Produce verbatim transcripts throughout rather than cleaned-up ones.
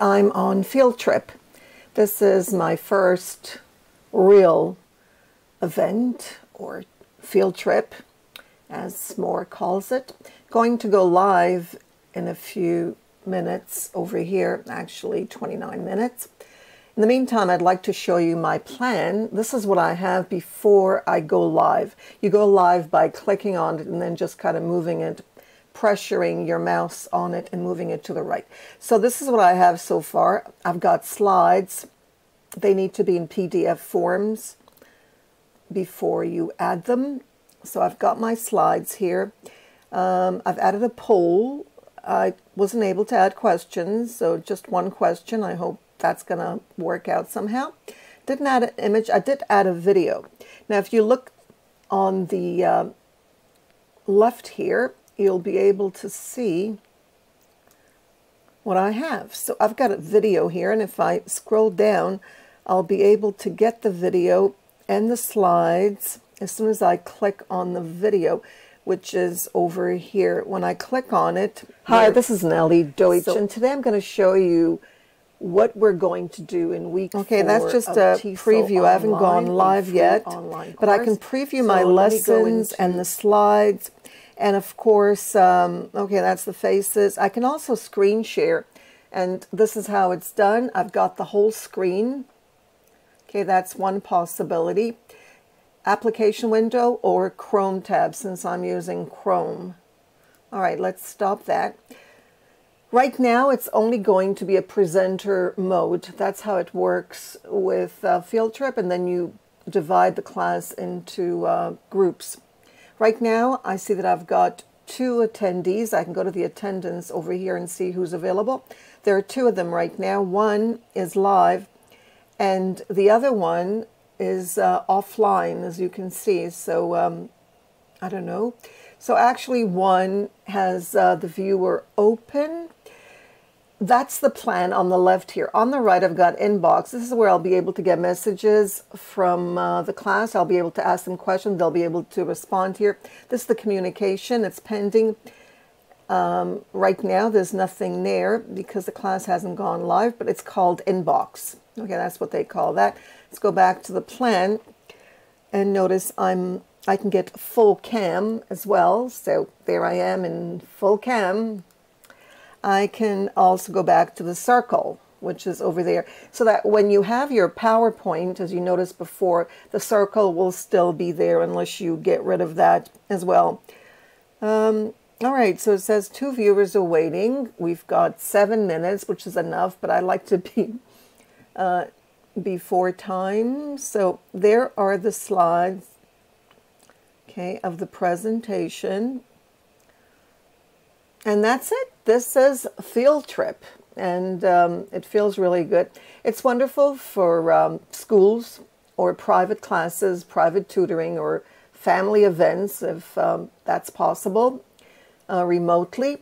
I'm on Fieldtrip. This is my first real event or field trip, as SMORE calls it. Going to go live in a few minutes over here, actually twenty-nine minutes. In the meantime, I'd like to show you my plan. This is what I have before I go live. You go live by clicking on it and then just kind of moving it, pressuring your mouse on it and moving it to the right. So this is what I have so far. I've got slides. They need to be in P D F forms before you add them. So I've got my slides here. Um, I've added a poll. I wasn't able to add questions, so just one question. I hope that's going to work out somehow. Didn't add an image. I did add a video. Now, if you look on the uh, left here, you'll be able to see what I have. So I've got a video here, and if I scroll down, I'll be able to get the video and the slides as soon as I click on the video, which is over here. When I click on it, hi, this is Nellie Deutsch, so, and today I'm going to show you what we're going to do in week okay, four. Okay, that's just a TESOL preview. Online, I haven't gone live yet, but I can preview so my lessons and the slides. And of course, um, okay, that's the faces. I can also screen share, and this is how it's done. I've got the whole screen. Okay, that's one possibility. Application window or Chrome tab, since I'm using Chrome. All right, let's stop that. Right now, it's only going to be a presenter mode. That's how it works with uh, Fieldtrip, and then you divide the class into uh, groups. Right now, I see that I've got two attendees. I can go to the attendance over here and see who's available. There are two of them right now. One is live, and the other one is uh, offline, as you can see. So, um, I don't know. So, actually, one has uh, the viewer open. That's the plan on the left here. On the right, I've got inbox. This is where I'll be able to get messages from uh, the class. I'll be able to ask them questions. They'll be able to respond here. This is the communication. It's pending. Um, right now, there's nothing there because the class hasn't gone live, but it's called inbox. Okay, that's what they call that. Let's go back to the plan and notice I'm I can get full cam as well. So there I am in full cam. I can also go back to the circle, which is over there, so that when you have your PowerPoint, as you noticed before, the circle will still be there unless you get rid of that as well. Um, all right, so it says two viewers are waiting. We've got seven minutes, which is enough, but I like to be uh, before time. So there are the slides, okay, of the presentation. And that's it. This is Fieldtrip, and um, it feels really good. It's wonderful for um, schools or private classes, private tutoring, or family events, if um, that's possible, uh, remotely,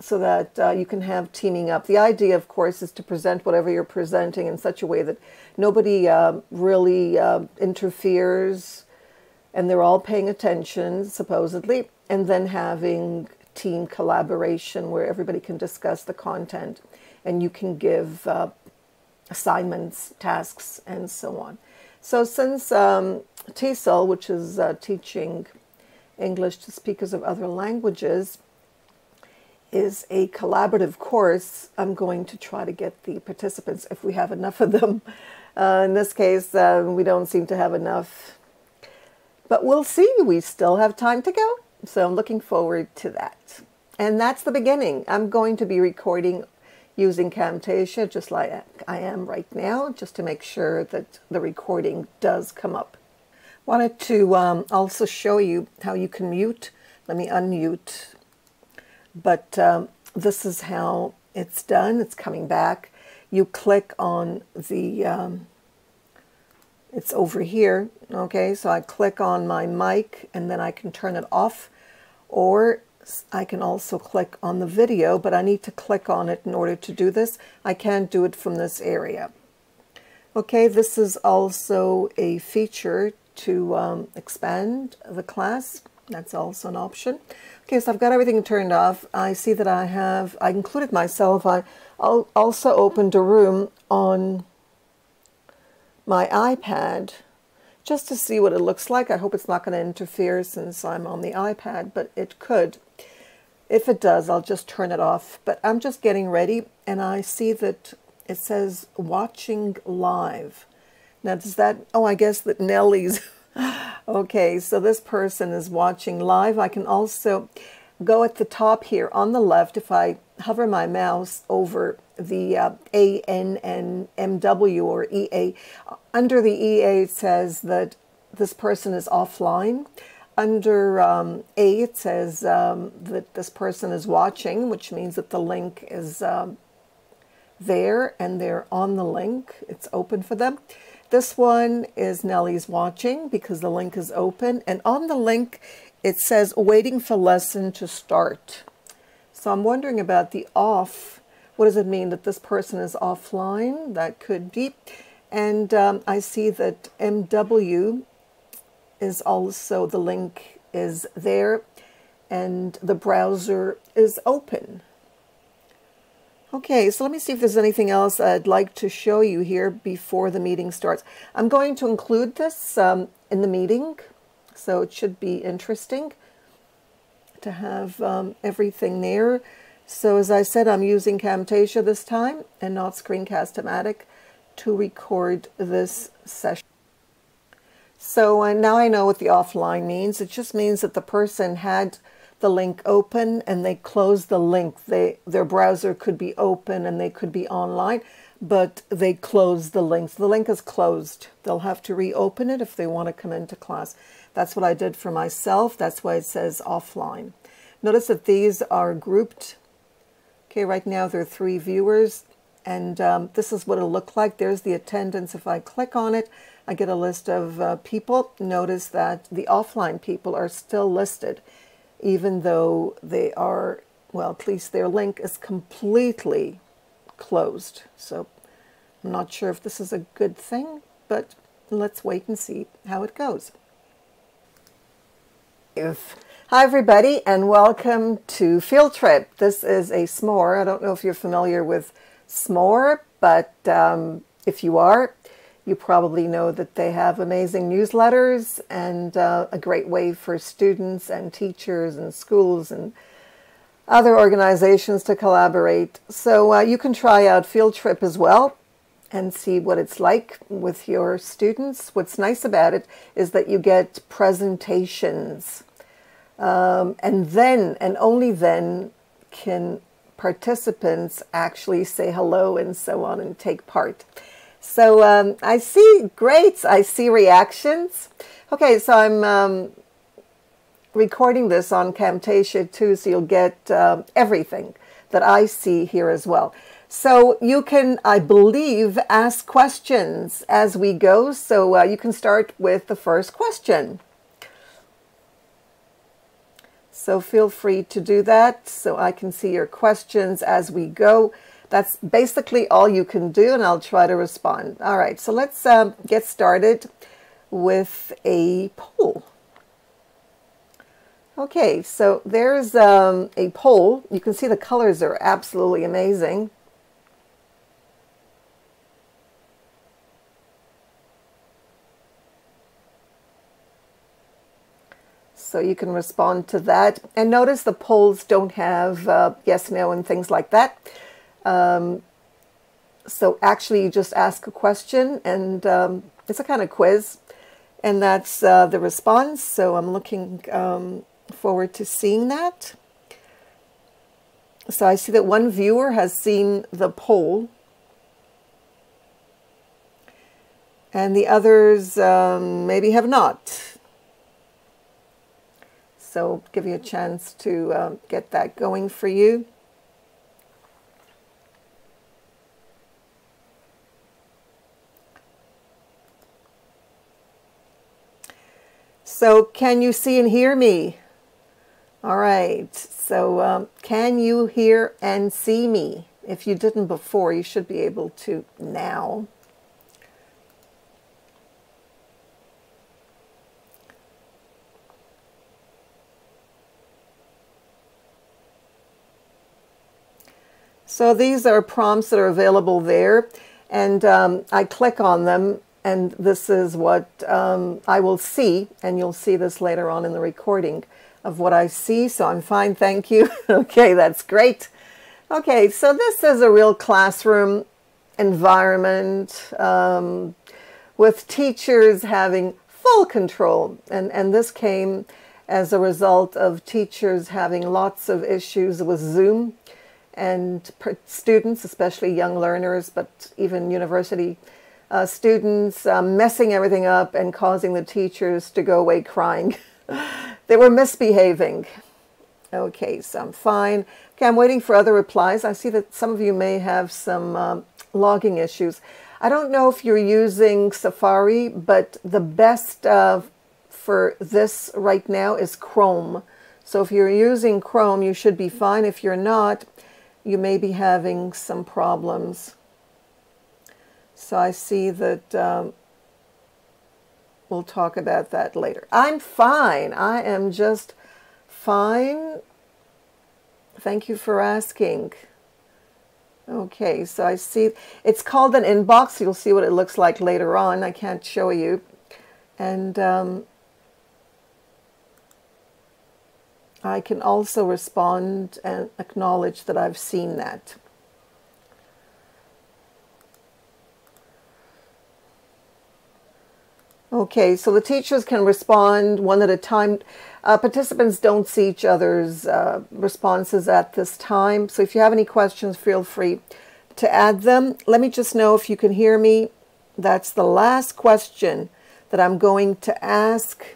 so that uh, you can have teaming up. The idea, of course, is to present whatever you're presenting in such a way that nobody uh, really uh, interferes, and they're all paying attention, supposedly, and then having team collaboration where everybody can discuss the content and you can give uh, assignments, tasks, and so on. So since um, TESOL, which is uh, teaching English to speakers of other languages, is a collaborative course, I'm going to try to get the participants, if we have enough of them. Uh, in this case, uh, we don't seem to have enough, but we'll see. We still have time to go. So I'm looking forward to that. And that's the beginning. I'm going to be recording using Camtasia, just like I am right now, just to make sure that the recording does come up. Wanted to um, also show you how you can mute. Let me unmute. But um, this is how it's done. It's coming back. You click on the, um, it's over here. Okay, so I click on my mic and then I can turn it off, or I can also click on the video, but I need to click on it in order to do this. I can't do it from this area. Okay, this is also a feature to um, expand the class. That's also an option. Okay, so I've got everything turned off. I see that I have, I included myself. I also opened a room on my iPad just to see what it looks like. I hope it's not going to interfere since I'm on the iPad, but it could. If it does, I'll just turn it off. But I'm just getting ready, and I see that it says watching live. Now, does that, oh, I guess that Nellie's, okay, so this person is watching live. I can also go at the top here on the left if I hover my mouse over the uh, A N N M W or E A. Under the E A, it says that this person is offline. Under um, A, it says um, that this person is watching, which means that the link is um, there and they're on the link. It's open for them. This one is Nellie's watching because the link is open. And on the link, it says waiting for lesson to start. So I'm wondering about the off. What does it mean that this person is offline? That could be. And um, I see that M W is also, the link is there and the browser is open. Okay, so let me see if there's anything else I'd like to show you here before the meeting starts. I'm going to include this um, in the meeting, so it should be interesting to have um, everything there. So as I said, I'm using Camtasia this time and not Screencast-O-Matic to record this session. So uh, now I know what the offline means. It just means that the person had the link open and they closed the link. They, their browser could be open and they could be online, but they closed the link. So the link is closed. They'll have to reopen it if they want to come into class. That's what I did for myself. That's why it says offline. Notice that these are grouped. Okay, right now there are three viewers, and um, this is what it'll look like. There's the attendance. If I click on it, I get a list of uh, people. Notice that the offline people are still listed, even though they are, well, at least their link is completely closed. So I'm not sure if this is a good thing, but let's wait and see how it goes. If Hi everybody, and welcome to Fieldtrip. This is a SMORE. I don't know if you're familiar with SMORE, but um, if you are, you probably know that they have amazing newsletters and uh, a great way for students and teachers and schools and other organizations to collaborate. So uh, you can try out Fieldtrip as well and see what it's like with your students. What's nice about it is that you get presentations, um, and then and only then can participants actually say hello and so on and take part. So um, I see greats, I see reactions. Okay, so I'm um, recording this on Camtasia too, so you'll get uh, everything that I see here as well. So you can, I believe, ask questions as we go. So uh, you can start with the first question. So feel free to do that so I can see your questions as we go. That's basically all you can do, and I'll try to respond. All right, so let's um, get started with a poll. Okay, so there's um, a poll. You can see the colors are absolutely amazing. So you can respond to that. And notice the polls don't have uh, yes, no, and things like that. Um, so actually you just ask a question, and um, it's a kind of quiz, and that's uh, the response. So I'm looking um, forward to seeing that. So I see that one viewer has seen the poll, and the others um, maybe have not. So give you a chance to uh, get that going for you. So can you see and hear me? All right, so um, can you hear and see me? If you didn't before, you should be able to now. So these are prompts that are available there, and um, I click on them, and this is what um, I will see, and you'll see this later on in the recording of what I see. So I'm fine, thank you. Okay, that's great. Okay, so this is a real classroom environment um, with teachers having full control, and, and this came as a result of teachers having lots of issues with Zoom, and students, especially young learners, but even university uh, students, um, messing everything up and causing the teachers to go away crying. They were misbehaving. Okay, so I'm fine. Okay, I'm waiting for other replies. I see that some of you may have some um, logging issues. I don't know if you're using Safari, but the best uh, for this right now is Chrome. So if you're using Chrome, you should be fine. If you're not, you may be having some problems. So I see that um, we'll talk about that later. I'm fine. I am just fine. Thank you for asking. Okay, so I see it's called an inbox. You'll see what it looks like later on. I can't show you. And um, I can also respond and acknowledge that I've seen that. Okay, so the teachers can respond one at a time. Uh, participants don't see each other's uh, responses at this time. So if you have any questions, feel free to add them. Let me just know if you can hear me. That's the last question that I'm going to ask.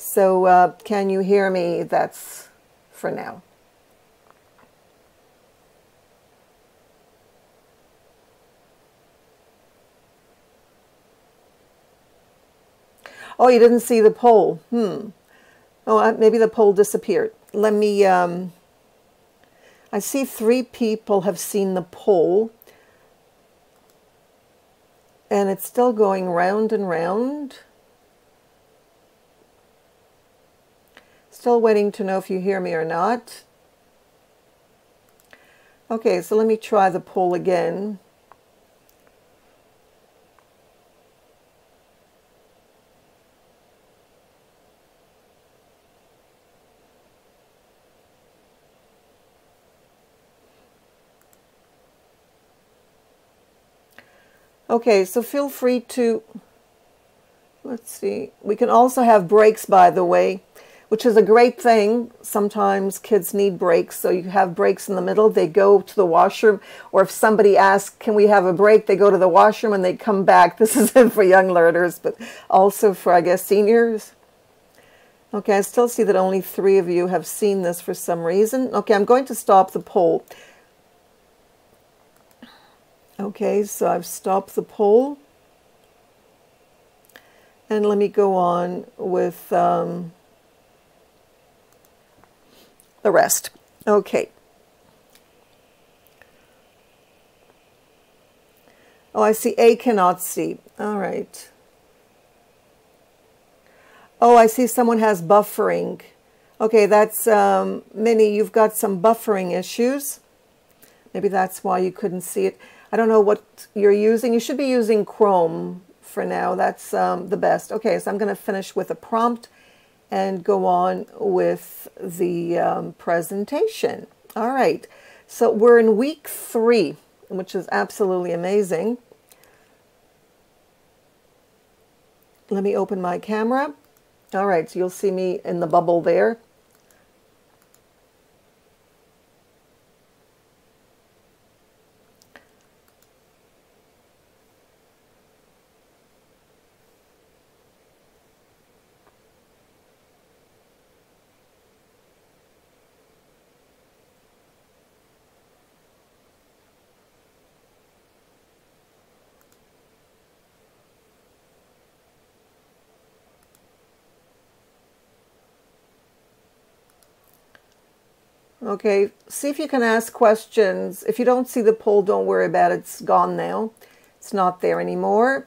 So uh, can you hear me? That's for now. Oh, you didn't see the poll. Hmm. Oh, maybe the poll disappeared. Let me, um, I see three people have seen the poll. And it's still going round and round. Still waiting to know if you hear me or not. Okay, so let me try the poll again. Okay, so feel free to, let's see, we can also have breaks, by the way, which is a great thing. Sometimes kids need breaks, so you have breaks in the middle. They go to the washroom, or if somebody asks, can we have a break, they go to the washroom and they come back. This is it for young learners, but also for, I guess, seniors. Okay, I still see that only three of you have seen this for some reason. Okay, I'm going to stop the poll. Okay, so I've stopped the poll, and let me go on with um, the rest. Okay. Oh, I see A cannot see. All right. Oh, I see someone has buffering. Okay, that's um, Minnie, you've got some buffering issues. Maybe that's why you couldn't see it. I don't know what you're using. You should be using Chrome for now. That's um, the best. Okay, so I'm going to finish with a prompt and go on with the um, presentation. All right, so we're in week three, which is absolutely amazing. Let me open my camera. All right, so you'll see me in the bubble there. Okay, see if you can ask questions. If you don't see the poll, don't worry about it. It's gone now. It's not there anymore.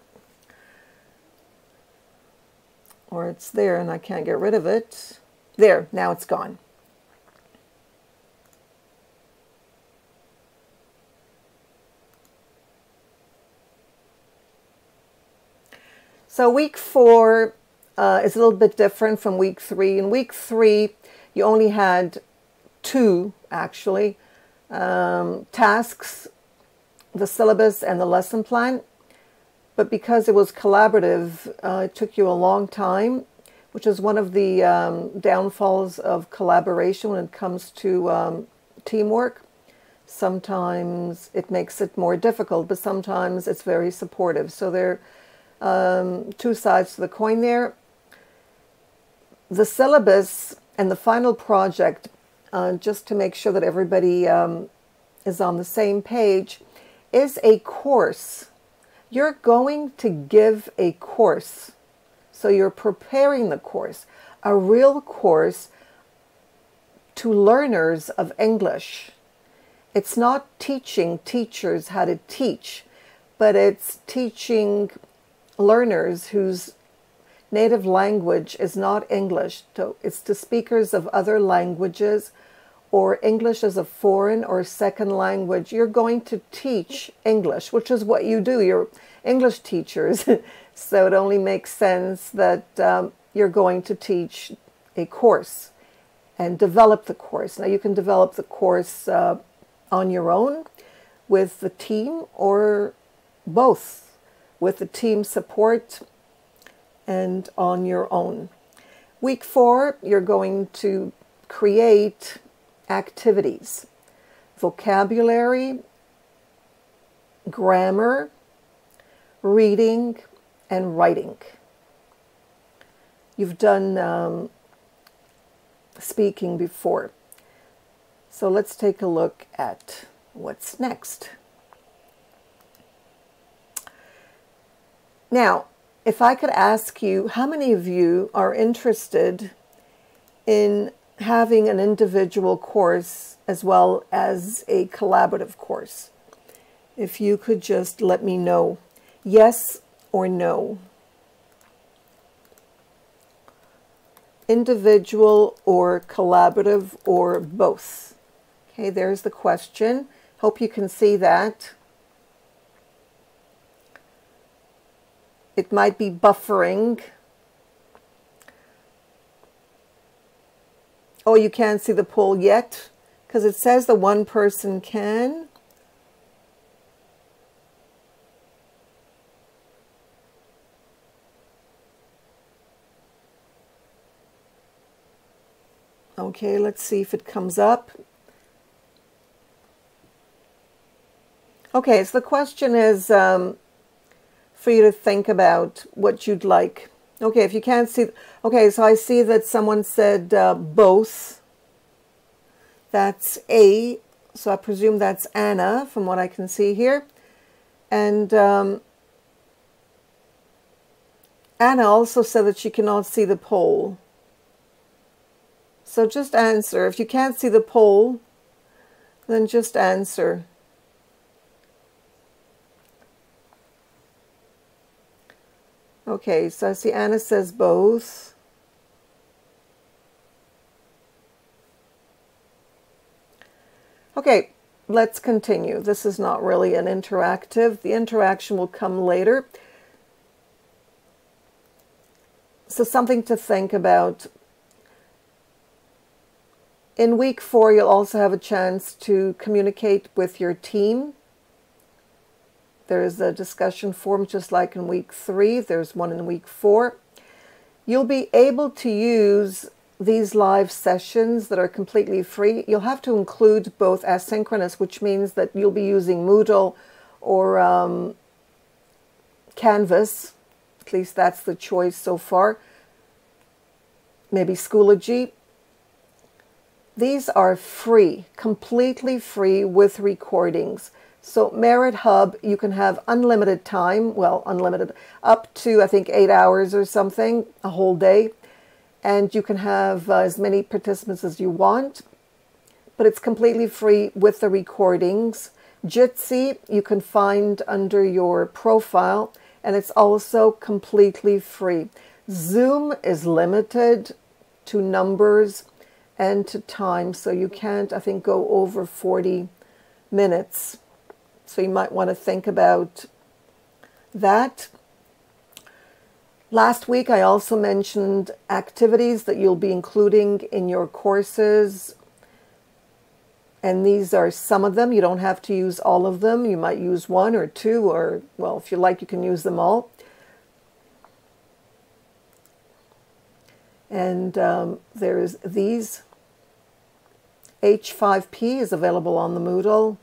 Or it's there and I can't get rid of it. There, now it's gone. So week four uh, is a little bit different from week three. In week three, you only had two, actually, um, tasks, the syllabus and the lesson plan. But because it was collaborative, uh, it took you a long time, which is one of the um, downfalls of collaboration when it comes to um, teamwork. Sometimes it makes it more difficult, but sometimes it's very supportive. So there are um, two sides to the coin there. The syllabus and the final project, uh, just to make sure that everybody um, is on the same page, is a course. You're going to give a course. So you're preparing the course, a real course to learners of English. It's not teaching teachers how to teach, but it's teaching learners whose native language is not English. So it's to speakers of other languages or English as a foreign or second language. You're going to teach English, which is what you do. You're English teachers. So it only makes sense that um, you're going to teach a course and develop the course. Now you can develop the course uh, on your own, with the team, or both, with the team support and on your own. Week four, you're going to create activities, vocabulary, grammar, reading, and writing. You've done um, speaking before. So let's take a look at what's next. Now, if I could ask you, how many of you are interested in having an individual course as well as a collaborative course? If you could just let me know, yes or no. Individual or collaborative or both. Okay, there's the question. Hope you can see that. It might be buffering. Oh, you can't see the poll yet because it says the one person can. Okay, let's see if it comes up. Okay, so the question is um, for you to think about what you'd like. Okay, if you can't see... Okay, so I see that someone said uh, both. That's A. So I presume that's Anna, from what I can see here. And um, Anna also said that she cannot see the poll. So just answer. If you can't see the poll, then just answer. Okay, so I see Anna says both. Okay, let's continue. This is not really an interactive. The interaction will come later. So something to think about. In week four, you'll also have a chance to communicate with your team. There's a discussion forum just like in week three. There's one in week four. You'll be able to use these live sessions that are completely free. You'll have to include both asynchronous, which means that you'll be using Moodle or um, Canvas. At least that's the choice so far. Maybe Schoology. These are free, completely free with recordings. So Merit Hub, you can have unlimited time, well, unlimited, up to, I think, eight hours or something, a whole day. And you can have uh, as many participants as you want, but it's completely free with the recordings. Jitsi, you can find under your profile, and it's also completely free. Zoom is limited to numbers and to time, so you can't, I think, go over forty minutes. So you might want to think about that. Last week, I also mentioned activities that you'll be including in your courses. And these are some of them. You don't have to use all of them. You might use one or two, or, well, if you like, you can use them all. And um, there's these. H five P is available on the Moodle.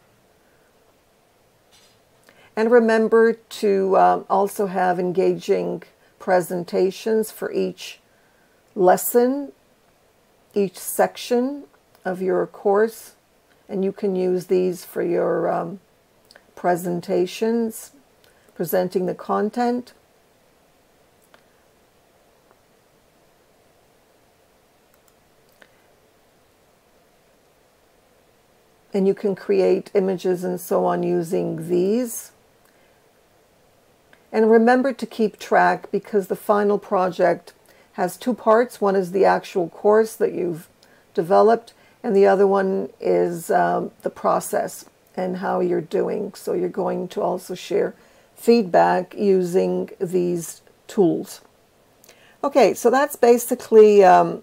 And remember to um, also have engaging presentations for each lesson, each section of your course, and you can use these for your um, presentations, presenting the content. And you can create images and so on using these. And remember to keep track, because the final project has two parts. One is the actual course that you've developed, and the other one is um, the process and how you're doing. So you're going to also share feedback using these tools. Okay, so that's basically um,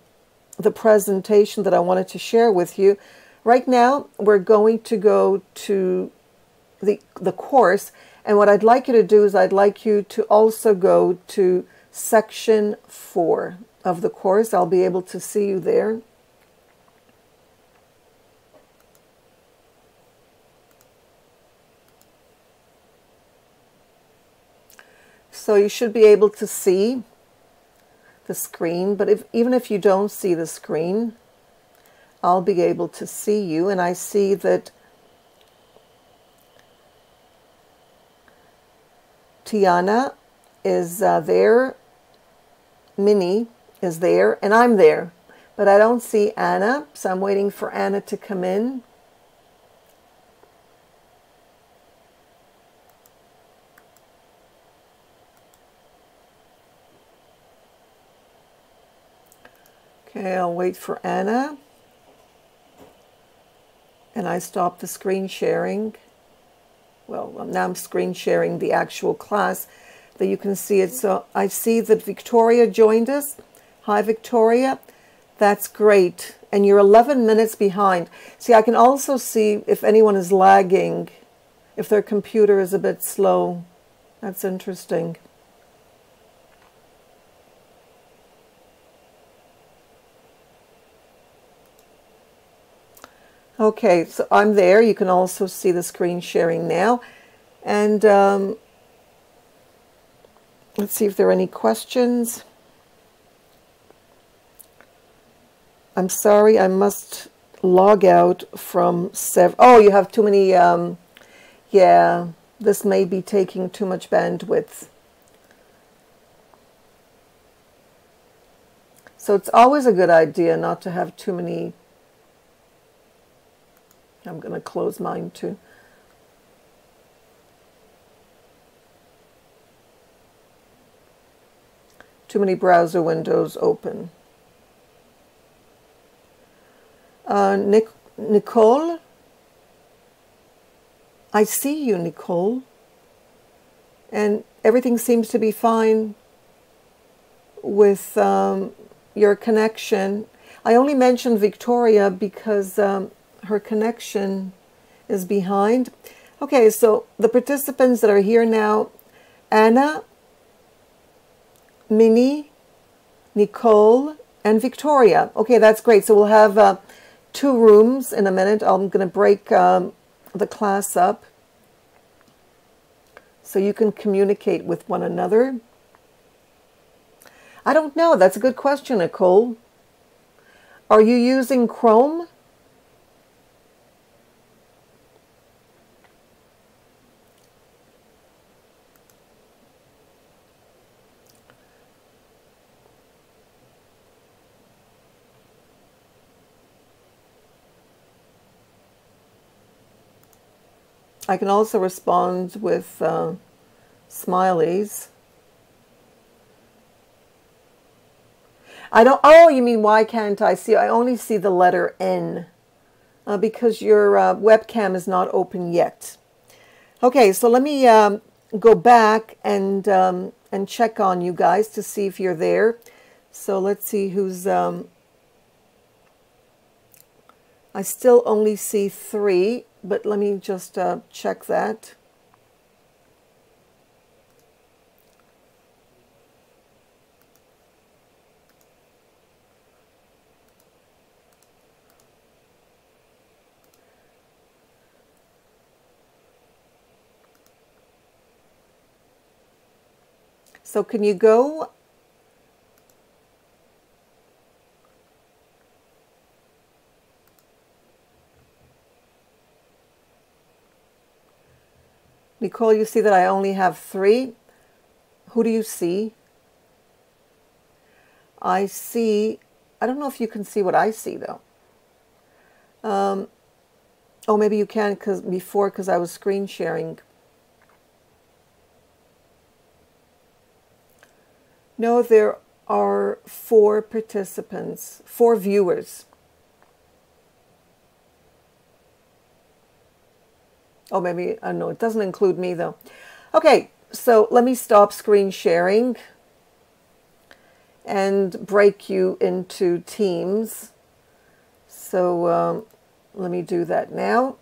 the presentation that I wanted to share with you. Right now, we're going to go to the, the course. And what I'd like you to do is I'd like you to also go to section four of the course. I'll be able to see you there. So you should be able to see the screen, but if, even if you don't see the screen, I'll be able to see you. And I see that Tiana is uh, there, Minnie is there, and I'm there. But I don't see Anna, so I'm waiting for Anna to come in. Okay, I'll wait for Anna. And I stop the screen sharing. Well, now I'm screen sharing the actual class that you can see it. So I see that Victoria joined us. Hi, Victoria. That's great. And you're eleven minutes behind. See, I can also see if anyone is lagging, if their computer is a bit slow. That's interesting. Okay, so I'm there. You can also see the screen sharing now. And um, let's see if there are any questions. I'm sorry, I must log out from sev- Oh, you have too many. Um, yeah, this may be taking too much bandwidth. So it's always a good idea not to have too many. I'm going to close mine too. Too many browser windows open. Uh, Nic Nicole? I see you, Nicole. And everything seems to be fine with um, your connection. I only mentioned Victoria because Um, her connection is behind. Okay, so the participants that are here now, Anna, Minnie, Nicole, and Victoria. Okay, that's great. So we'll have uh, two rooms in a minute. I'm going to break um, the class up so you can communicate with one another. I don't know. That's a good question, Nicole. Are you using Chrome? I can also respond with uh, smileys. I don't, oh, you mean why can't I see? I only see the letter N uh, because your uh, webcam is not open yet. Okay, so let me um, go back and, um, and check on you guys to see if you're there. So let's see who's... Um, I still only see three, but let me just uh, check that. So can you go? Nicole, you see that I only have three. Who do you see? I see, I don't know if you can see what I see though. Um, oh, maybe you can because before, because I was screen sharing. No, there are four participants, four viewers. Oh, maybe, I don't know, it doesn't include me though. Okay, so let me stop screen sharing and break you into teams. So um, let me do that now.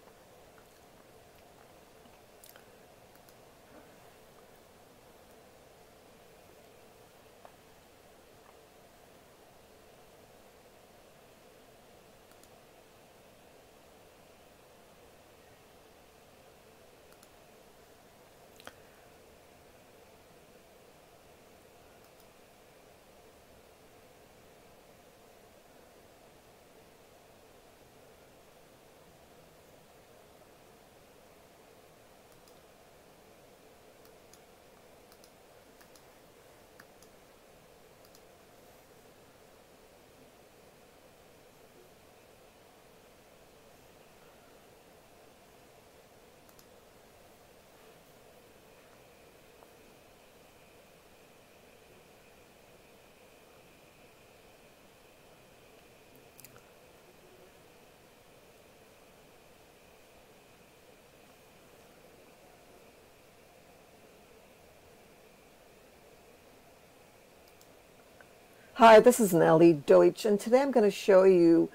Hi, this is Nellie Deutsch, and today I'm going to show you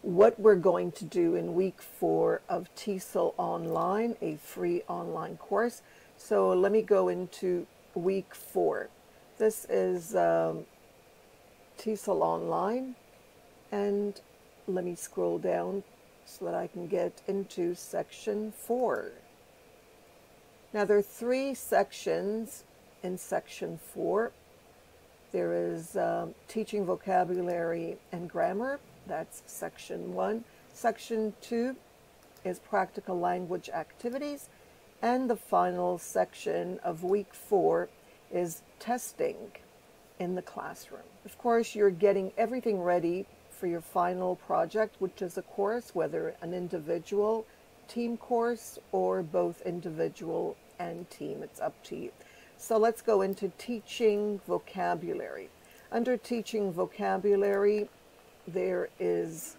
what we're going to do in week four of TESOL Online, a free online course. So let me go into week four. This is um, TESOL Online, and let me scroll down so that I can get into section four. Now there are three sections in section four. There is um, teaching vocabulary and grammar, that's section one. Section two is practical language activities. And the final section of week four is testing in the classroom. Of course, you're getting everything ready for your final project, which is a course, whether an individual team course or both individual and team, it's up to you. So let's go into teaching vocabulary. Under teaching vocabulary, there is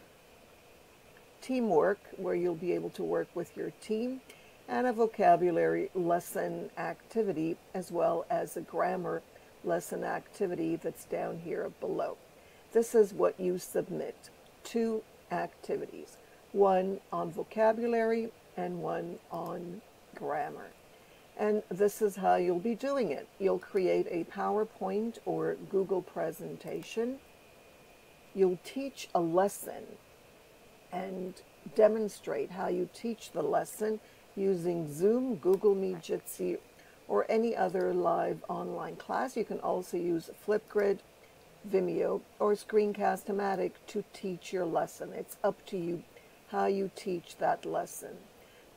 teamwork, where you'll be able to work with your team, and a vocabulary lesson activity, as well as a grammar lesson activity that's down here below. This is what you submit, two activities, one on vocabulary and one on grammar. And this is how you'll be doing it. You'll create a PowerPoint or Google presentation. You'll teach a lesson and demonstrate how you teach the lesson using Zoom, Google Meet, Jitsi, or any other live online class. You can also use Flipgrid, Vimeo, or Screencast-O-Matic to teach your lesson. It's up to you how you teach that lesson.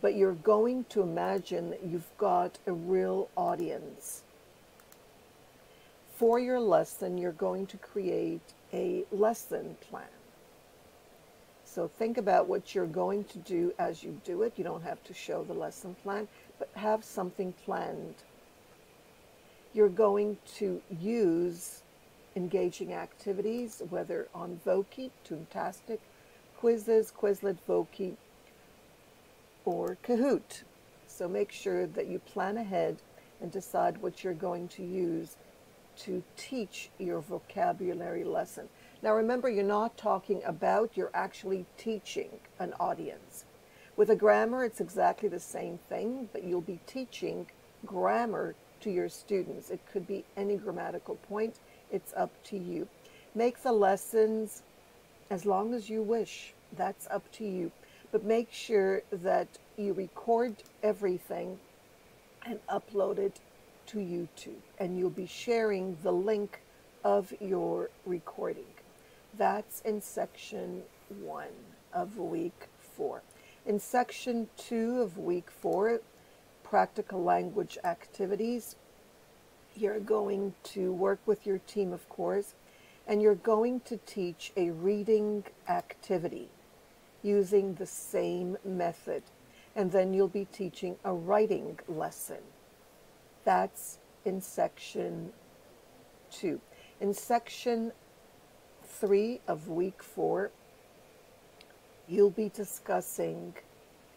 But you're going to imagine that you've got a real audience. For your lesson, you're going to create a lesson plan. So think about what you're going to do as you do it. You don't have to show the lesson plan, but have something planned. You're going to use engaging activities, whether on Voki, Toontastic, quizzes, Quizlet, Voki, or Kahoot. So make sure that you plan ahead and decide what you're going to use to teach your vocabulary lesson. Now remember, you're not talking about, you're actually teaching an audience. With a grammar, it's exactly the same thing, but you'll be teaching grammar to your students. It could be any grammatical point, it's up to you. Make the lessons as long as you wish, that's up to you. But make sure that you record everything and upload it to YouTube, and you'll be sharing the link of your recording. That's in section one of week four. In section two of week four, practical language activities, you're going to work with your team, of course, and you're going to teach a reading activity using the same method. And then you'll be teaching a writing lesson. That's in section two. In section three of week four, you'll be discussing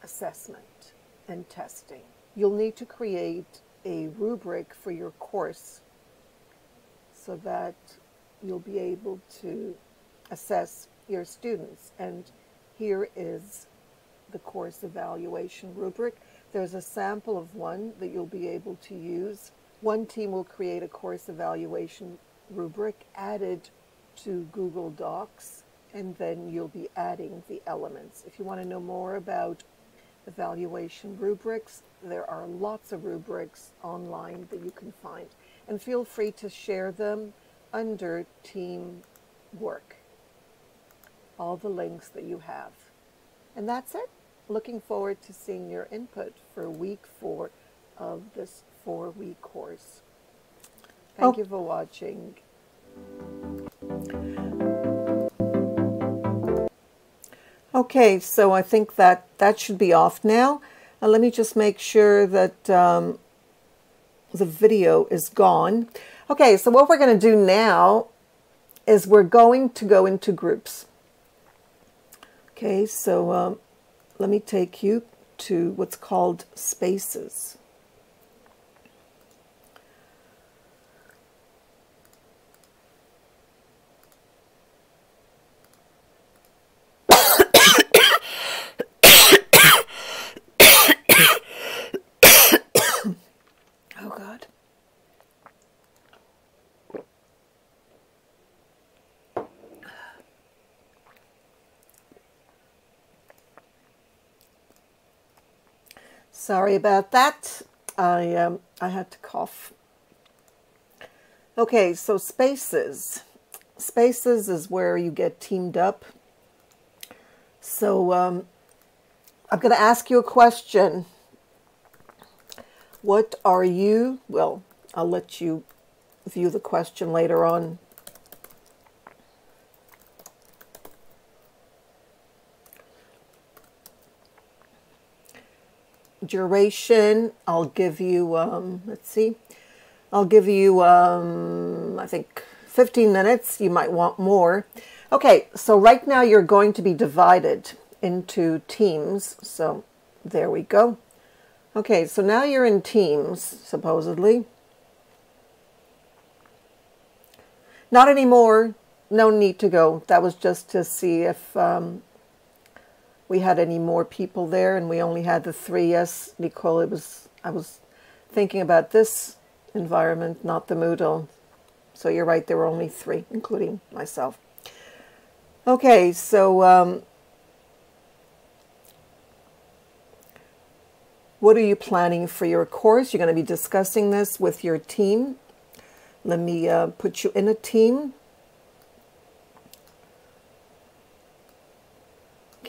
assessment and testing. You'll need to create a rubric for your course so that you'll be able to assess your students. And here is the course evaluation rubric. There's a sample of one that you'll be able to use. One team will create a course evaluation rubric added to Google Docs, and then you'll be adding the elements. If you want to know more about evaluation rubrics, there are lots of rubrics online that you can find, and feel free to share them under team work, all the links that you have. And that's it. Looking forward to seeing your input for week four of this four-week course. Thank oh. you for watching. Okay, so I think that that should be off now. Uh, let me just make sure that um, the video is gone. Okay, so what we're going to do now is we're going to go into groups. Okay, so um, let me take you to what's called spaces. Sorry about that. I, um, I had to cough. Okay, so spaces. Spaces is where you get teamed up. So um, I'm going to ask you a question. What are you? Well, I'll let you view the question later on. Duration, I'll give you, um, let's see, I'll give you, um, I think, fifteen minutes. You might want more. Okay, so right now you're going to be divided into teams. So there we go. Okay, so now you're in teams, supposedly. Not anymore. No need to go. That was just to see if... Um, we had any more people there, and we only had the three. Yes, Nicole, it was, I was thinking about this environment, not the Moodle. So you're right, there were only three, including myself. Okay, so um, what are you planning for your course? You're going to be discussing this with your team. Let me uh, put you in a team.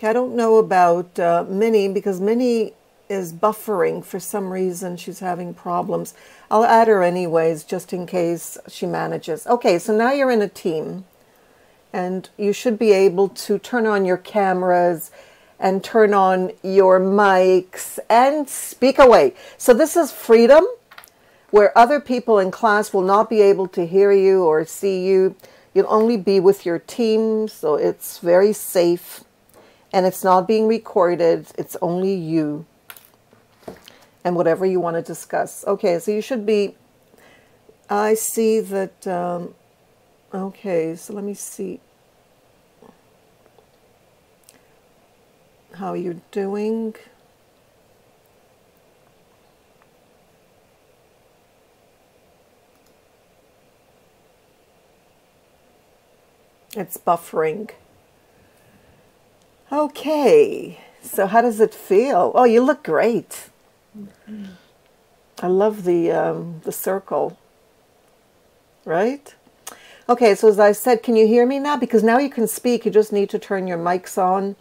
I don't know about uh, Minnie, because Minnie is buffering for some reason. She's having problems. I'll add her anyways, just in case she manages. Okay, so now you're in a team, and you should be able to turn on your cameras and turn on your mics and speak away. So this is freedom, where other people in class will not be able to hear you or see you. You'll only be with your team, so it's very safe. And it's not being recorded, it's only you. and whatever you want to discuss. Okay, so you should be, I see that, um, okay, so let me see how you're doing. It's buffering. Okay, so how does it feel? Oh, you look great. Mm-hmm. I love the um, the circle, right? Okay, so as I said, can you hear me now? Because now you can speak, you just need to turn your mics on.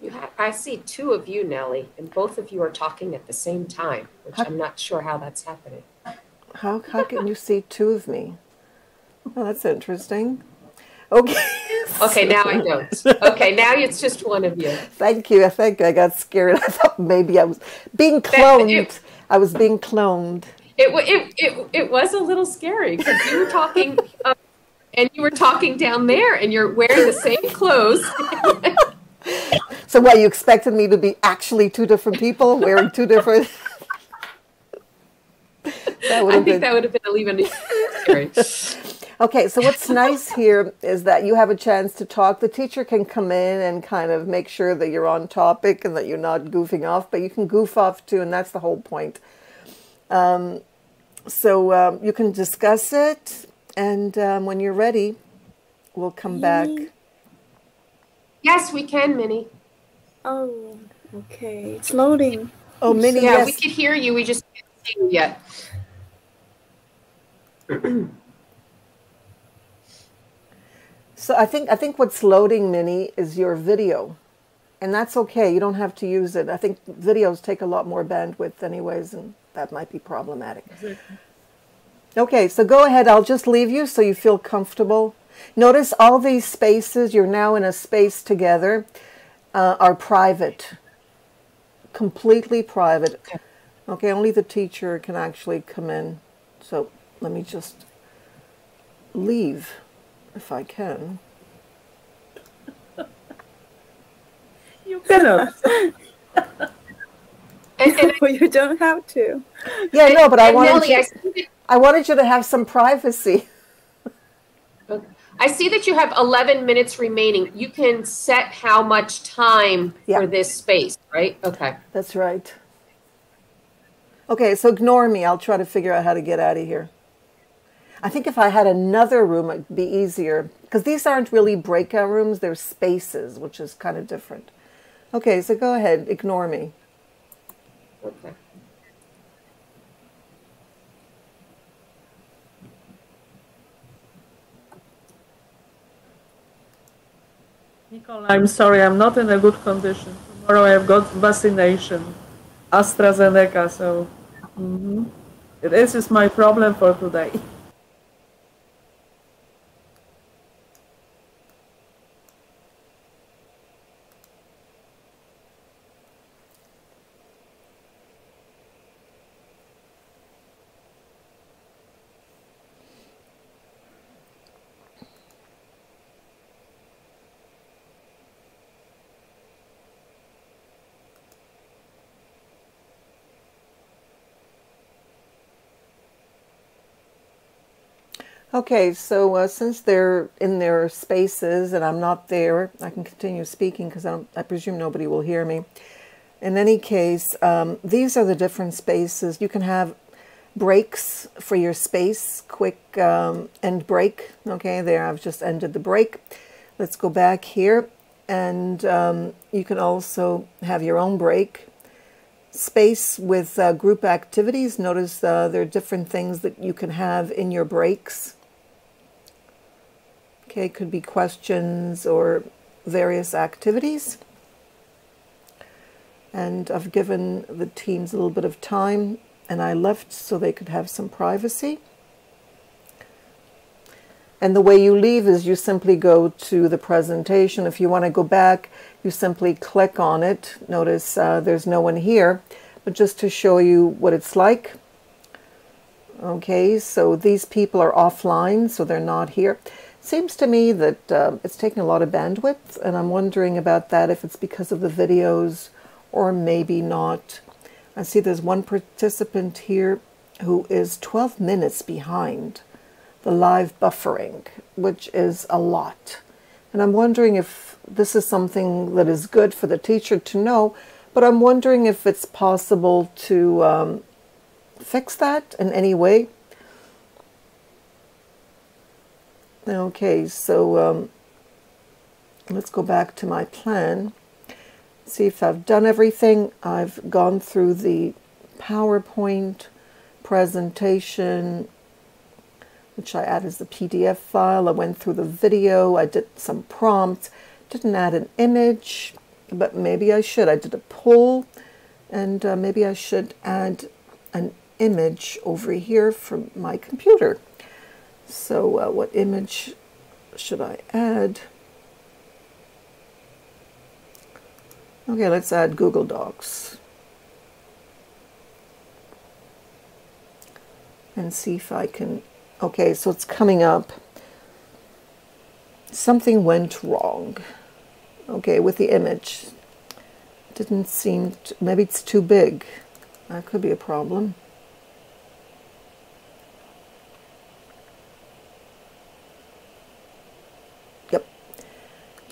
You have, I see two of you, Nellie, and both of you are talking at the same time, which how, I'm not sure how that's happening. How, how can you see two of me? Well, that's interesting. Okay. Okay, now I don't. Okay, now it's just one of you. Thank you. I think I got scared. I thought maybe I was being cloned. It, I was being cloned. It it it it was a little scary because you were talking, um, and you were talking down there, and you're wearing the same clothes. So, what, you expected me to be actually two different people wearing two different? That would have I think been... that would have been even scary. Okay, so what's nice here is that you have a chance to talk. The teacher can come in and kind of make sure that you're on topic and that you're not goofing off, but you can goof off too, and that's the whole point. Um, so um, you can discuss it, and um, when you're ready, we'll come back. Yes, we can, Minnie. Oh, okay. It's loading. Oh, Minnie, yeah, yes. We could hear you. We just can't see you yet. So I think I think what's loading, Minnie, is your video, and that's okay. You don't have to use it. I think videos take a lot more bandwidth anyways, and that might be problematic. Okay, so go ahead. I'll just leave you so you feel comfortable. Notice all these spaces, you're now in a space together, uh, are private, completely private. Okay, only the teacher can actually come in. So let me just leave. If I can. You can. But you don't have to. Yeah, no, but I wanted Nellie, you, I, I wanted you to have some privacy. Okay. I see that you have eleven minutes remaining. You can set how much time yeah. for this space, right? Okay. That's right. Okay, so ignore me. I'll try to figure out how to get out of here. I think if I had another room, it'd be easier because these aren't really breakout rooms. They're spaces, which is kind of different. Okay, so go ahead. Ignore me. Okay. Nicola, I'm sorry. I'm not in a good condition. Tomorrow I've got vaccination, AstraZeneca. So mm-hmm. This is my problem for today. Okay, so uh, since they're in their spaces and I'm not there, I can continue speaking because I presume nobody will hear me. In any case, um, these are the different spaces. You can have breaks for your space, quick um, end break. Okay, there, I've just ended the break. Let's go back here. And um, you can also have your own break. Space with uh, group activities. Notice uh, there are different things that you can have in your breaks. Okay, could be questions or various activities. And I've given the teams a little bit of time, and I left so they could have some privacy. And the way you leave is you simply go to the presentation. If you want to go back, you simply click on it. Notice uh, there's no one here, but just to show you what it's like. Okay, so these people are offline, so they're not here. Seems to me that um, it's taking a lot of bandwidth, and I'm wondering about that, if it's because of the videos or maybe not. I see there's one participant here who is twelve minutes behind the live buffering, which is a lot. And I'm wondering if this is something that is good for the teacher to know, but I'm wondering if it's possible to um, fix that in any way. Okay, so um, let's go back to my plan. See if I've done everything. I've gone through the PowerPoint presentation, which I added as a P D F file. I went through the video. I did some prompts. Didn't add an image, but maybe I should. I did a poll, and uh, maybe I should add an image over here from my computer. So uh, what image should I add? Okay, let's add Google Docs and see if I can. Okay, so it's coming up. Something went wrong. Okay, with the image. Didn't seem to, maybe it's too big. That could be a problem.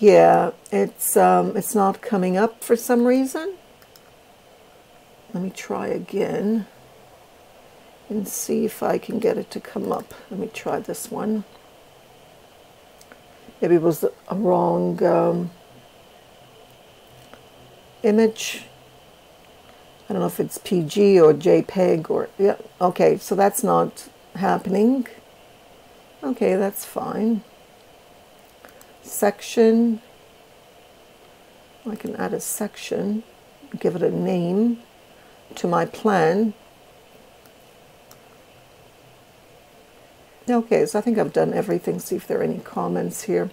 Yeah, it's um, it's not coming up for some reason. Let me try again and see if I can get it to come up. Let me try this one. Maybe it was a wrong um, image. I don't know if it's P G or JPEG or, yeah, okay, so that's not happening. Okay, that's fine. Section, I can add a section, give it a name to my plan. Okay, so I think I've done everything. See if there are any comments here.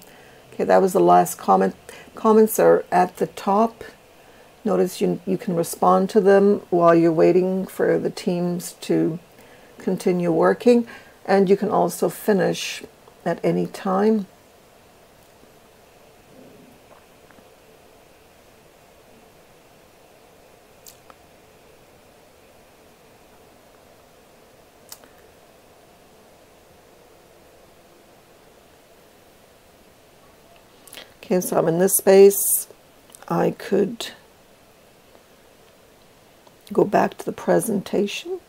Okay, that was the last comment. Comments are at the top. Notice you, you can respond to them while you're waiting for the teams to continue working, and you can also finish at any time. Okay, so I'm in this space. I could go back to the presentation.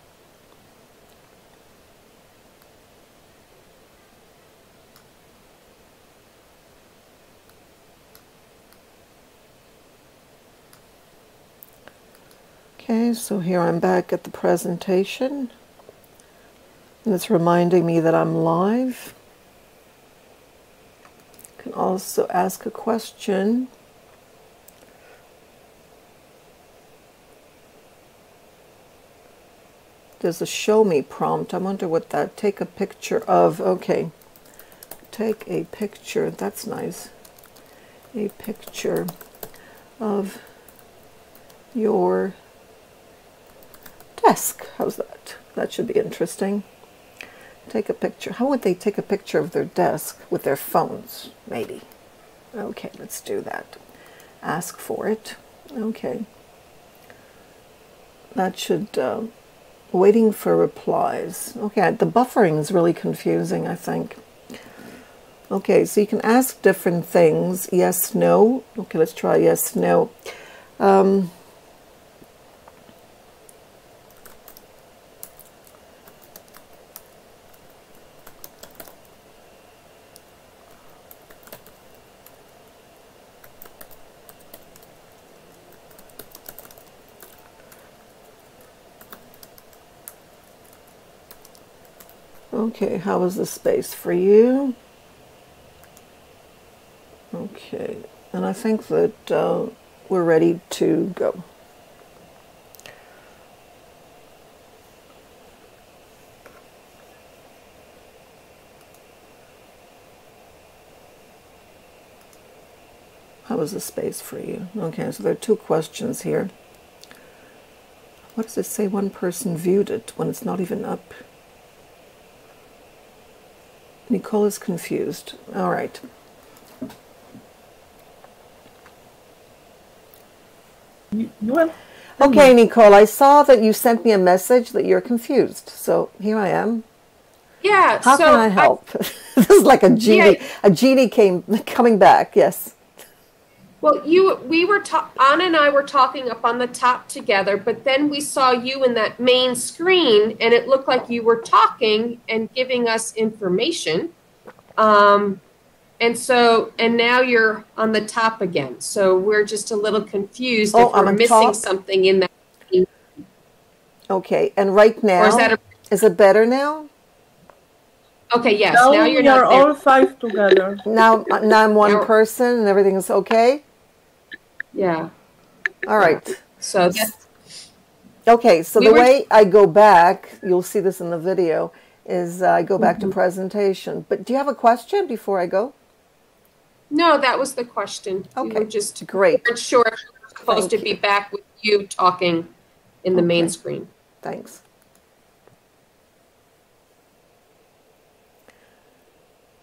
Okay, so here I'm back at the presentation, and it's reminding me that I'm live. Can also ask a question. There's a show me prompt. I wonder what that, take a picture of, okay. Take a picture, that's nice. A picture of your desk. How's that? That should be interesting. Take a picture. How would they take a picture of their desk with their phones, maybe? Okay, let's do that. Ask for it. Okay. That should, uh, waiting for replies. Okay, the buffering is really confusing, I think. Okay, so you can ask different things. Yes, no. Okay, let's try yes, no. Um... Okay, how is the space for you? Okay, and I think that uh, we're ready to go. How is the space for you? Okay, so there are two questions here. What does it say? One person viewed it when it's not even up. Nicole is confused. All right. You, you will. Okay, Nicole, I saw that you sent me a message that you're confused. So here I am. Yeah. How so can I help? I, this is like a genie. Yeah. A genie came coming back. Yes. Well, you, we were, Anna and I were talking up on the top together, but then we saw you in that main screen, and it looked like you were talking and giving us information. Um, and so, and now you're on the top again. So we're just a little confused oh, if we're missing top? something in that screen. Okay, and right now, or is, that a, is it better now? Okay, yes. Now, now you're we not are there. all five together. Now, now I'm one now, person, and everything is okay. Yeah. All right. So that's, okay. So we the were, way I go back, you'll see this in the video, is uh, I go back mm-hmm. to presentation. But do you have a question before I go? No, that was the question. Okay. We just great. Weren't sure if we're supposed Thank to you. be back with you talking in the okay. main screen. Thanks.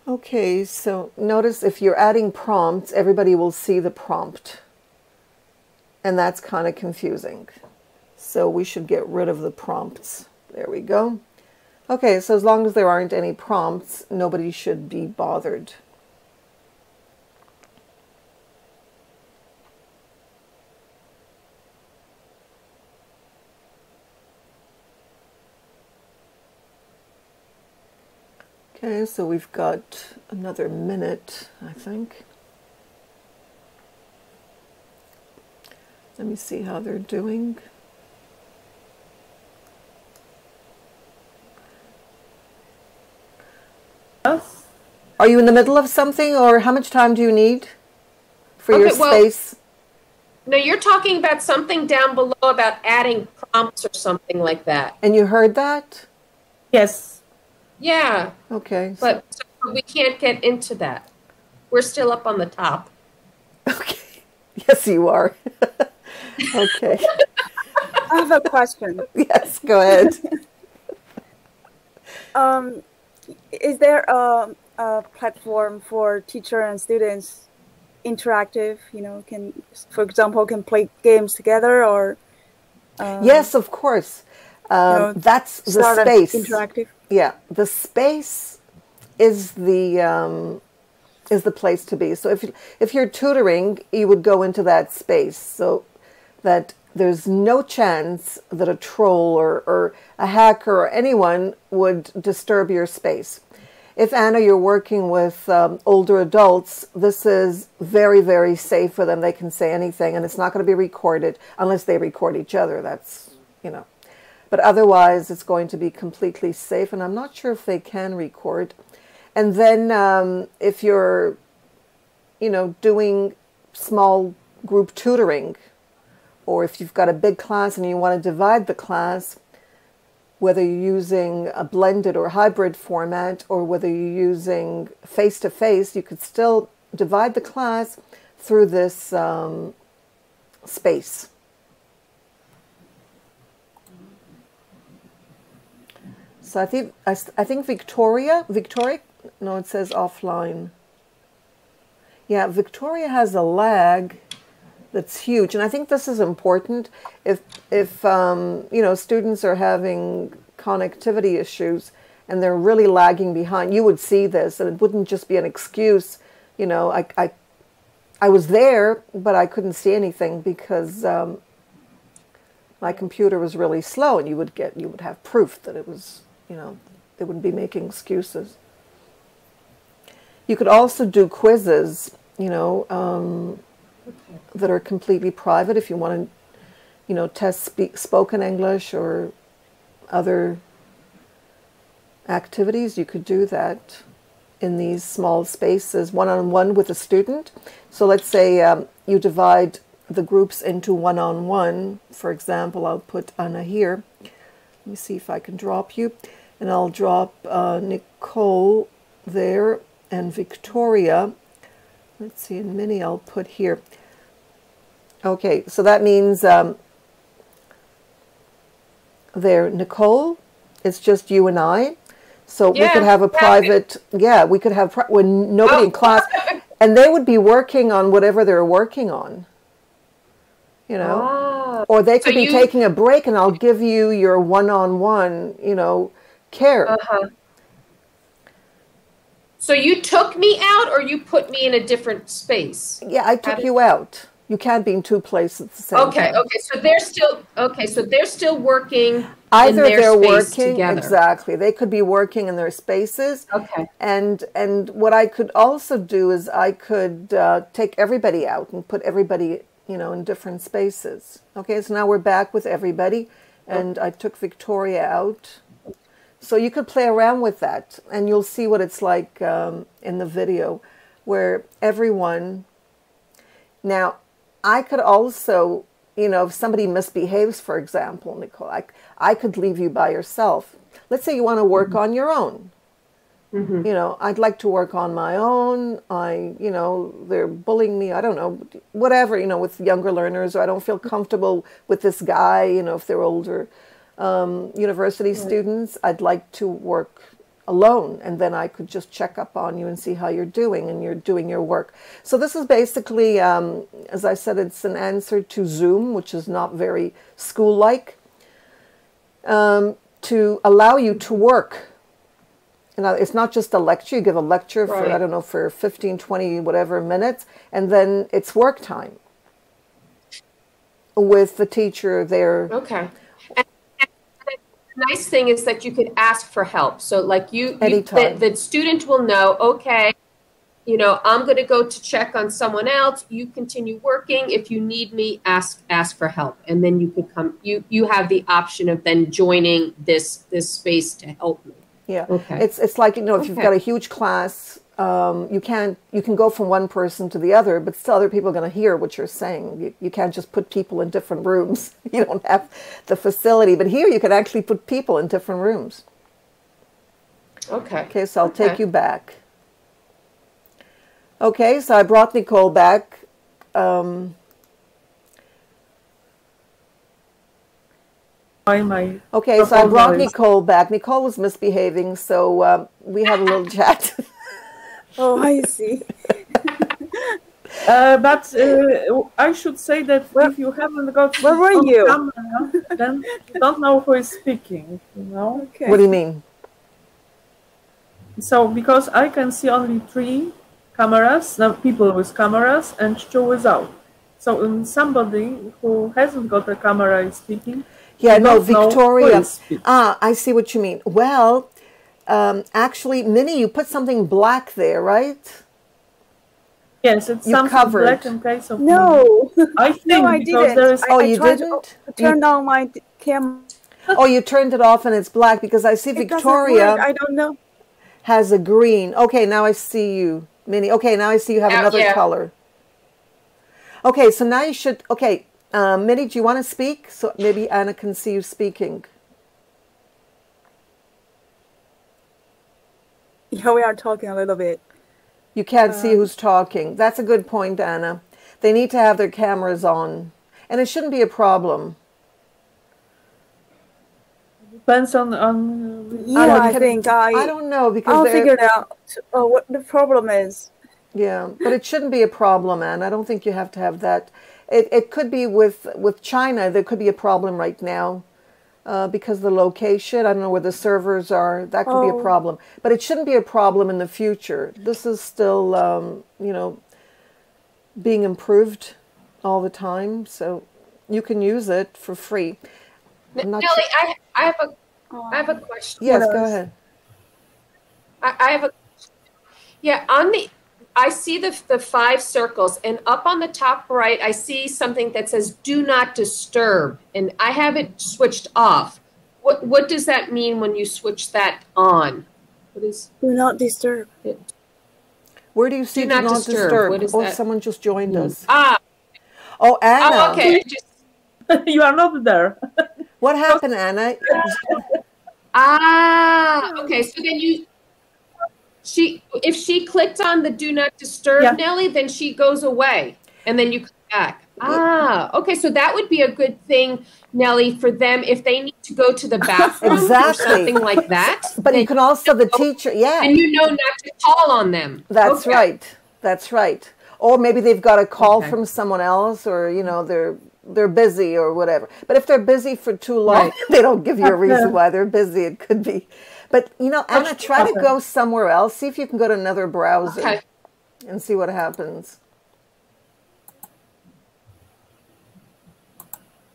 Okay, so notice if you're adding prompts, everybody will see the prompt. And that's kind of confusing. So we should get rid of the prompts. There we go. Okay, so as long as there aren't any prompts, nobody should be bothered. Okay, so we've got another minute, I think. Let me see how they're doing. Yes. Are you in the middle of something, or how much time do you need for okay, your space? Well, no, you're talking about something down below about adding prompts or something like that. And you heard that? Yes. Yeah. Okay. But so we can't get into that. We're still up on the top. Okay. Yes, you are. Okay. I have a question. Yes, go ahead. um, is there a, a platform for teacher and students interactive? You know, can, for example, can play games together or? Um, yes, of course. Um, you know, that's the space. Interactive. Yeah, the space is the um, is the place to be. So if if you're tutoring, you would go into that space so that there's no chance that a troll or, or a hacker or anyone would disturb your space. If Anna, you're working with um, older adults, this is very very safe for them. They can say anything, and it's not going to be recorded unless they record each other. That's you know. But otherwise, it's going to be completely safe. And I'm not sure if they can record. And then um, if you're, you know, doing small group tutoring, or if you've got a big class and you want to divide the class, whether you're using a blended or hybrid format, or whether you're using face-to-face, you could still divide the class through this um, space. So I think I, I think Victoria, Victoria, no, it says offline. Yeah, Victoria has a lag that's huge, and I think this is important. If if um, you know students are having connectivity issues and they're really lagging behind, you would see this, and it wouldn't just be an excuse. You know, I I, I was there, but I couldn't see anything because. Um, my computer was really slow, and you would get you would have proof that it was. You know, they wouldn't be making excuses. You could also do quizzes, you know, um, that are completely private if you want to, you know, test speak, spoken English or other activities. You could do that in these small spaces, one-on-one with a student. So let's say um, you divide the groups into one-on-one. For example, I'll put Anna here. Let me see if I can drop you. And I'll drop uh, Nicole there and Victoria. Let's see, and Minnie I'll put here. Okay, so that means um, there, Nicole, it's just you and I. So yeah, we could have a private, yeah, we could have pri when nobody oh. in class, and they would be working on whatever they're working on, you know, ah. or they could so be you, taking a break and I'll give you your one-on-one, you know, care. Uh-huh. So you took me out or you put me in a different space? Yeah, I took you out. You can't be in two places at the same okay, time. Okay, okay. So they're still okay. So they're still working. Either in their they're space working together. Exactly. They could be working in their spaces. Okay. And and what I could also do is I could uh, take everybody out and put everybody, you know, in different spaces. Okay. So now we're back with everybody, and I took Victoria out. So you could play around with that, and you'll see what it's like um, in the video, where everyone. Now. I could also, you know, if somebody misbehaves, for example, Nicole, I, I could leave you by yourself. Let's say you want to work mm-hmm. on your own. Mm-hmm. You know, I'd like to work on my own. I, you know, they're bullying me. I don't know, whatever, you know, with younger learners, or I don't feel comfortable with this guy, you know, if they're older um, university right. students, I'd like to work alone, and then I could just check up on you and see how you're doing and you're doing your work. So this is basically, um, as I said, it's an answer to Zoom, which is not very school-like, um, to allow you to work. You know, it's not just a lecture. You give a lecture for, right. I don't know, for fifteen, twenty, whatever minutes, and then it's work time with the teacher there. Okay. Nice thing is that you could ask for help. So like you, you the, the student will know, okay, you know, I'm going to go to check on someone else. You continue working. If you need me, ask, ask for help. And then you could come, you, you have the option of then joining this, this space to help me. Yeah. Okay. It's, it's like, you know, if okay. you've got a huge class, um, you can't, you can go from one person to the other, but still other people are going to hear what you're saying. You, you can't just put people in different rooms. You don't have the facility, but here you can actually put people in different rooms. Okay. Okay. So I'll okay. take you back. Okay. So I brought Nicole back. Um, My okay, so I brought Nicole back. Nicole was misbehaving, so um, we had a little chat. Oh, I see. uh, but uh, I should say that where, if you haven't got where were you? Camera, then you don't know who is speaking. You know? Okay. What do you mean? So, because I can see only three cameras, now people with cameras and two without. So, um, somebody who hasn't got a camera is speaking. Yeah, no, Victoria. Ah, I see what you mean. Well, um, actually, Minnie, you put something black there, right? Yes, it's you something covered. Black in place of no. I think no, I didn't. There is oh, I, I you didn't? Turn on my camera. Oh, you turned it off and it's black because I see it Victoria. I don't know. Has a green. Okay, now I see you, Minnie. Okay, now I see you have Out, another yeah. color. Okay, so now you should. Okay. Uh, Minnie, do you want to speak? So maybe Anna can see you speaking. Yeah, we are talking a little bit. You can't um, see who's talking. That's a good point, Anna. They need to have their cameras on. And it shouldn't be a problem. Depends on... on yeah, I, I think I... I don't know because I'll figure it out uh, what the problem is. Yeah, but it shouldn't be a problem, Anna. I don't think you have to have that... It, it could be with, with China, there could be a problem right now uh, because of the location. I don't know where the servers are. That could oh. be a problem. But it shouldn't be a problem in the future. This is still, um, you know, being improved all the time. So you can use it for free. Nellie, sure. I, I, have a, I have a question. Yes, go ahead. I, I have a question. Yeah, on the... I see the, the five circles, and up on the top right, I see something that says, do not disturb, and I have it switched off. What, what does that mean when you switch that on? What is do not disturb. It? Where do you see do not, do not disturb? disturb? What is oh, that? Someone just joined us. Ah. Oh, Anna. Oh, okay. Just... you are not there. What happened, Anna? Ah, okay, so then you... She, if she clicked on the do not disturb, yeah. Nellie, then she goes away, and then you come back. Ah, okay. So that would be a good thing, Nellie, for them if they need to go to the bathroom exactly. or something like that. But you can also, the teacher, yeah. And you know not to call on them. That's okay. right. That's right. Or maybe they've got a call okay. from someone else, or, you know, they're they're busy or whatever. But if they're busy for too long, right. they don't give you a reason why they're busy. It could be. But, you know, Anna, try to go somewhere else. See if you can go to another browser okay. and see what happens.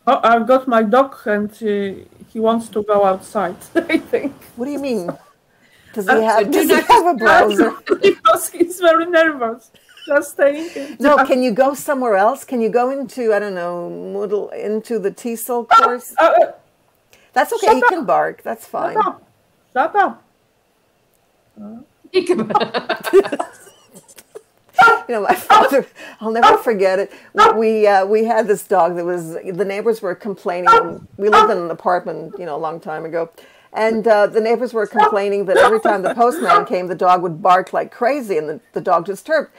Oh, I've got my dog, and he, he wants to go outside, I think. What do you mean? Does he have, does he have a browser? Because he's very nervous. Just staying. No, can you go somewhere else? Can you go into, I don't know, Moodle, into the TESOL course? Uh, uh, That's okay. You can bark. That's fine. Shut up. Shut up. Uh. You know, my father, I'll never forget it. We uh, we had this dog that was, the neighbors were complaining. We lived in an apartment, you know, a long time ago. And uh, the neighbors were complaining that every time the postman came, the dog would bark like crazy, and the, the dog disturbed.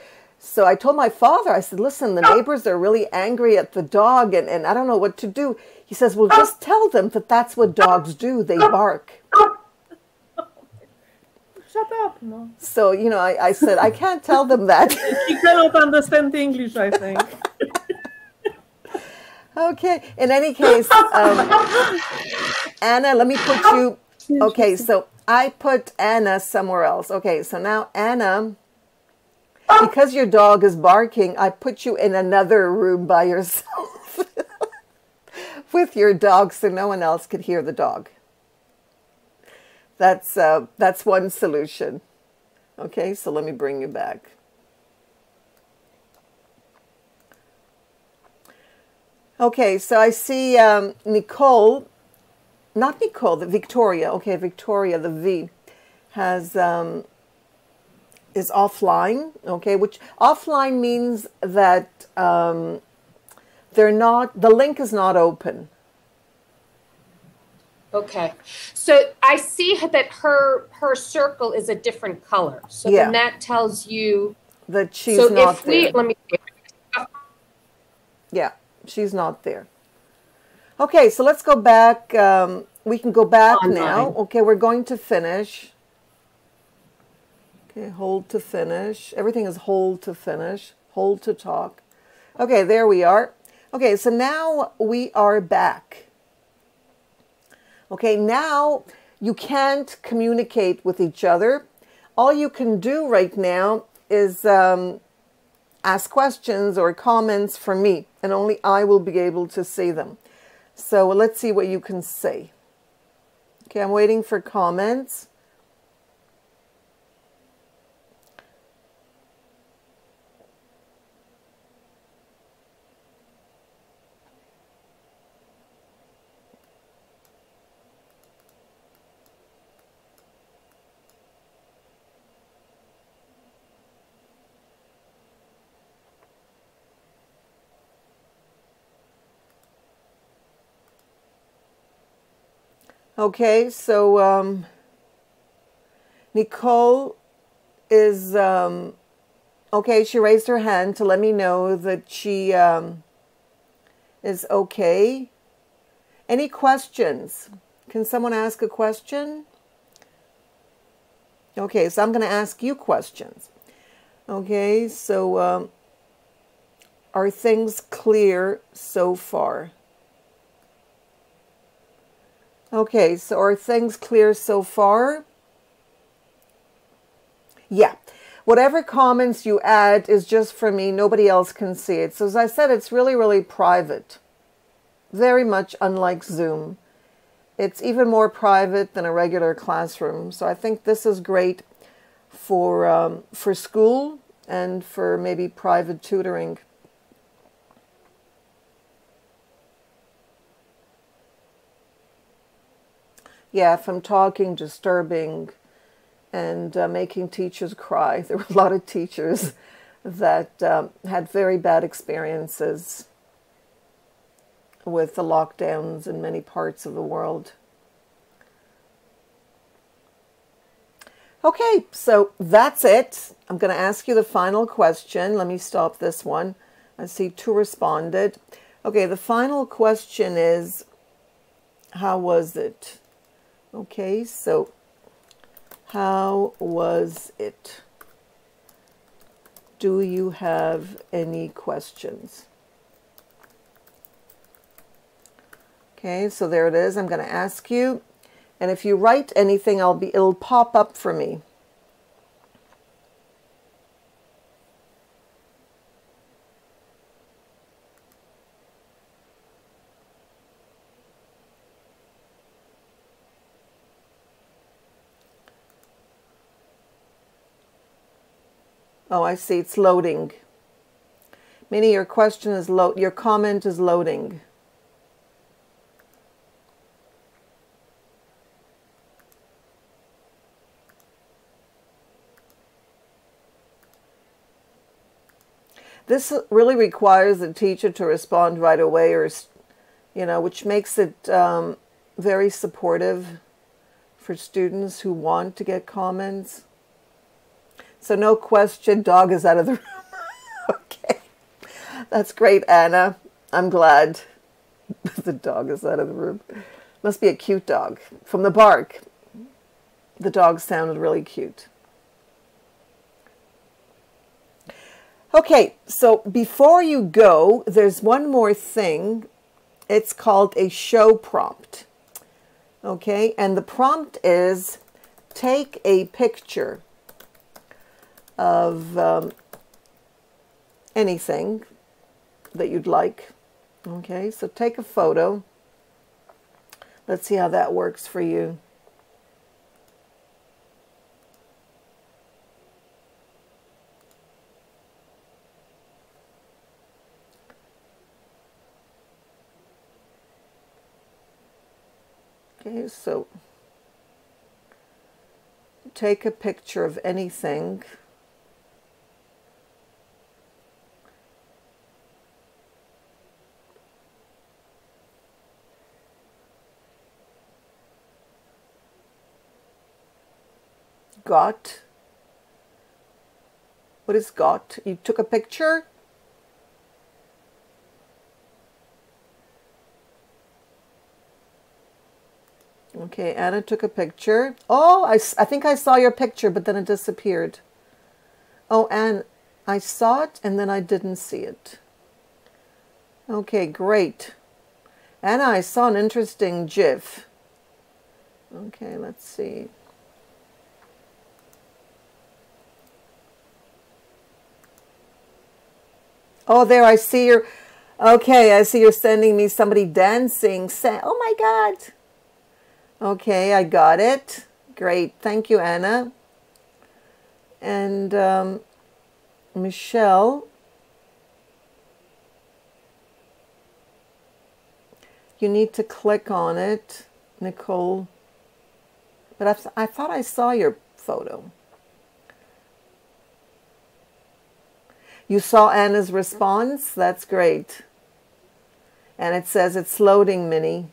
So I told my father, I said, listen, the neighbors are really angry at the dog, and, and I don't know what to do. He says, well, just tell them that that's what dogs do. They bark. Shut up. No. So, you know, I, I said, I can't tell them that. He cannot understand English, I think. Okay. In any case, um, Anna, let me put you. Okay, so I put Anna somewhere else. Okay, so now Anna, because your dog is barking, I put you in another room by yourself with your dog so no one else could hear the dog. That's, uh, that's one solution. Okay, so let me bring you back. Okay, so I see um, Nicole, not Nicole, the Victoria. Okay, Victoria, the V, has, um, is offline. Okay, which offline means that um, they're not, the link is not open. Okay, so I see that her her circle is a different color. So yeah. then that tells you that she's so not if we, there. Let me. Yeah, she's not there. Okay, so let's go back. Um, we can go back Online. now. Okay, we're going to finish. Okay, hold to finish. Everything is hold to finish. Hold to talk. Okay, there we are. Okay, so now we are back. Okay, now you can't communicate with each other. All you can do right now is um, ask questions or comments from me, and only I will be able to see them. So let's see what you can say. Okay, I'm waiting for comments. Okay, so um, Nicole is, um, okay, she raised her hand to let me know that she um, is okay. Any questions? Can someone ask a question? Okay, so I'm going to ask you questions. Okay, so um, are things clear so far? Okay, so are things clear so far? Yeah. Whatever comments you add is just for me. Nobody else can see it. So as I said, it's really, really private. Very much unlike Zoom. It's even more private than a regular classroom. So I think this is great for, um, for school and for maybe private tutoring. Yeah, from talking, disturbing, and uh, making teachers cry. There were a lot of teachers that um, had very bad experiences with the lockdowns in many parts of the world. Okay, so that's it. I'm going to ask you the final question. Let me stop this one. I see two responded. Okay, the final question is, how was it? Okay, so how was it? Do you have any questions? Okay, so there it is. I'm going to ask you, and if you write anything, I'll be it'll pop up for me. Oh, I see. It's loading. Minnie, your question is load. Your comment is loading. This really requires the teacher to respond right away, or you know, which makes it um, very supportive for students who want to get comments. So no question, dog is out of the room. Okay. That's great, Anna. I'm glad the dog is out of the room. Must be a cute dog. From the bark, the dog sounded really cute. Okay, so before you go, there's one more thing. It's called a show prompt. Okay, and the prompt is take a picture of um, anything that you'd like. Okay, so take a photo. Let's see how that works for you. Okay, so take a picture of anything. Got. What is got? You took a picture? Okay, Anna took a picture. Oh, I, I think I saw your picture, but then it disappeared. Oh, and I saw it, and then I didn't see it. Okay, great. Anna, I saw an interesting GIF. Okay, let's see. Oh, there, I see you're, okay, I see you're sending me somebody dancing. Say, oh my God. Okay, I got it. Great. Thank you, Anna. And um, Michelle, you need to click on it, Nicole. But I, th I thought I saw your photo. You saw Anna's response? That's great. And it says it's loading, Minnie.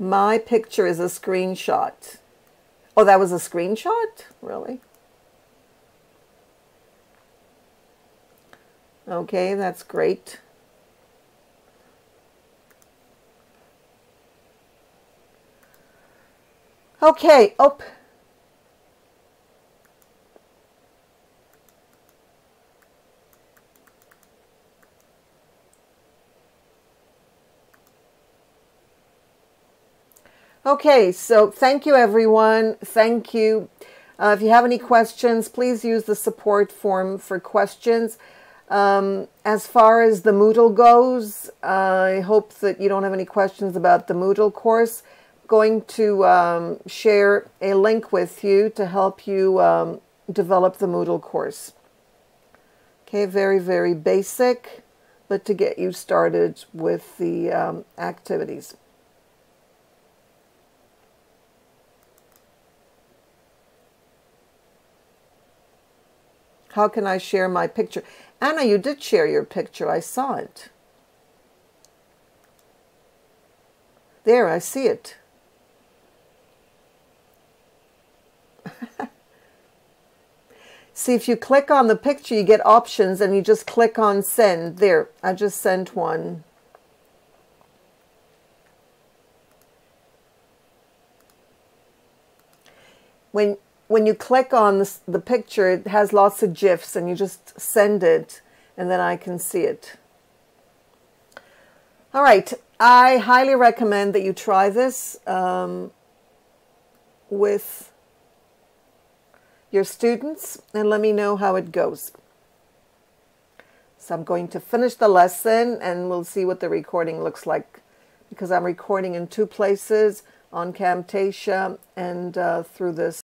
My picture is a screenshot. Oh, that was a screenshot? Really? Okay, that's great. Okay, up. Oh. Okay, so thank you, everyone. Thank you. Uh, if you have any questions, please use the support form for questions. Um, as far as the Moodle goes, uh, I hope that you don't have any questions about the Moodle course. I'm going to um, share a link with you to help you um, develop the Moodle course. Okay, very, very basic, but to get you started with the um, activities. How can I share my picture? Anna, you did share your picture. I saw it. There, I see it. See, if you click on the picture, you get options and you just click on send. There, I just sent one. When, when you click on the, the picture, it has lots of GIFs and you just send it and then I can see it. All right, I highly recommend that you try this um, with your students and let me know how it goes. So I'm going to finish the lesson and we'll see what the recording looks like, because I'm recording in two places, on Camtasia and uh, through this